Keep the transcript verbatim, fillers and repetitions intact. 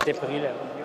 c'était pris là.